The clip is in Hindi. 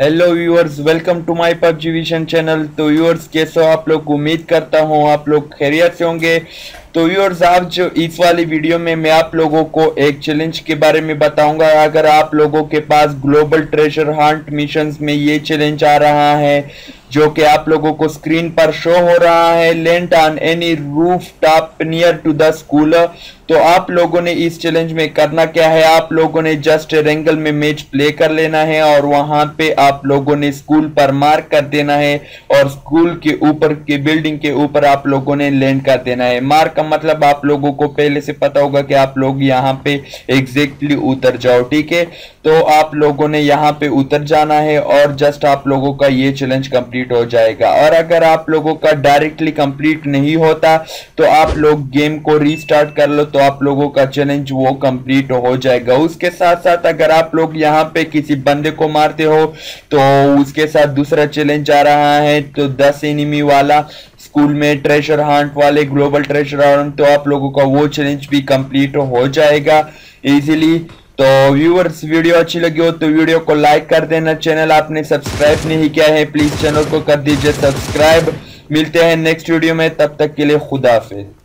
Hello viewers, welcome to my PUBG vision channel. तो व्यूअर्स कैसे हो आप लोग, उम्मीद करता हूँ आप लोग खैरियत से होंगे। तो व्यूअर्स आप जो इस वाली वीडियो में मैं आप लोगों को एक चैलेंज के बारे में बताऊंगा। अगर आप लोगों के पास ग्लोबल ट्रेजर हंट मिशंस में ये चैलेंज आ रहा है जो कि आप लोगों को स्क्रीन पर शो हो रहा है, land on any roof top near to the school. तो आप लोगों ने इस चैलेंज में करना क्या है, आप लोगों ने जस्ट रेंगल में मैच प्ले कर लेना है और वहां पे आप लोगों ने स्कूल पर मार्क कर देना है और स्कूल के ऊपर की बिल्डिंग के ऊपर आप लोगों ने लैंड कर देना है। मार्क मतलब आप लोगों को पहले से पता होगा कि आप लोग यहाँ पे एग्जैक्टली उतर जाओ, ठीक है। तो आप लोगों ने यहाँ पे उतर जाना है और जस्ट आप लोगों का ये चैलेंज कंप्लीट हो जाएगा। और अगर आप लोगों का डायरेक्टली कंप्लीट नहीं होता तो आप लोग गेम को रीस्टार्ट कर लो, तो आप लोगों का चैलेंज वो कंप्लीट हो जाएगा। उसके साथ साथ अगर आप लोग यहाँ पे किसी बंदे को मारते हो तो उसके साथ दूसरा चैलेंज आ रहा है, तो 10 एनिमी वाला स्कूल में ट्रेजर हंट वाले ग्लोबल ट्रेजर हंट, तो आप लोगों का वो चैलेंज भी कंप्लीट हो जाएगा इजीली। तो व्यूअर्स वीडियो अच्छी लगी हो तो वीडियो को लाइक कर देना। चैनल आपने सब्सक्राइब नहीं किया है प्लीज चैनल को कर दीजिए सब्सक्राइब। मिलते हैं नेक्स्ट वीडियो में, तब तक के लिए खुदा हाफिज़।